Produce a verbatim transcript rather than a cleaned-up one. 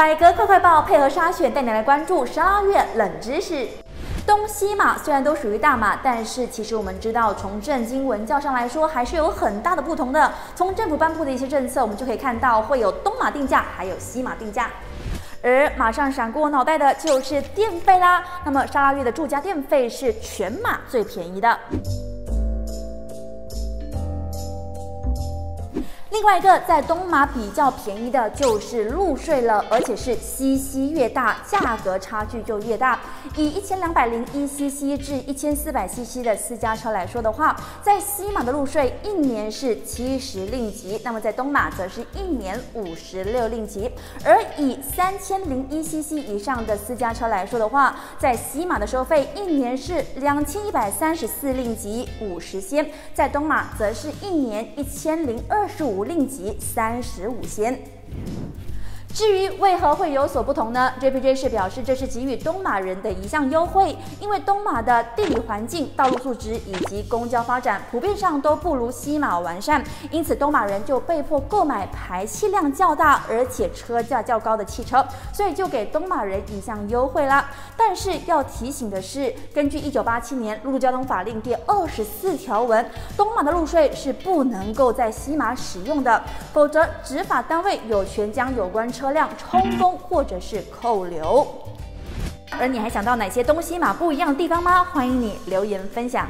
百格快快报配合沙雪带你来关注十二月冷知识。东西马虽然都属于大马，但是其实我们知道，从政经文教上来说，还是有很大的不同的。从政府颁布的一些政策，我们就可以看到会有东马定价，还有西马定价。 而马上闪过我脑袋的就是电费啦。那么沙拉越的住家电费是全马最便宜的。另外一个在东马比较便宜的就是路税了，而且是C C越大，价格差距就越大。以一千两百零一 C C 至一千四百 C C 的私家车来说的话，在西马的路税一年是七十令吉，那么在东马则是一年五十六令吉。而以三千零一 C C 以上的私家车来说的话，在西马的收费一年是两千一百三十四令吉五十仙，在东马则是一年一千零二十五。 令吉三十五仙。至于为何会有所不同呢 ？J P J 是表示，这是给予东马人的一项优惠，因为东马的地理环境、道路素质以及公交发展普遍上都不如西马完善，因此东马人就被迫购买排气量较大而且车价较高的汽车，所以就给东马人一项优惠啦。但是要提醒的是，根据一九八七年《陆交通法令》第二十四条文，东马的路税是不能够在西马使用的，否则执法单位有权将有关车 车辆充公或者是扣留，而你还想到哪些东西马不一样的地方吗？欢迎你留言分享。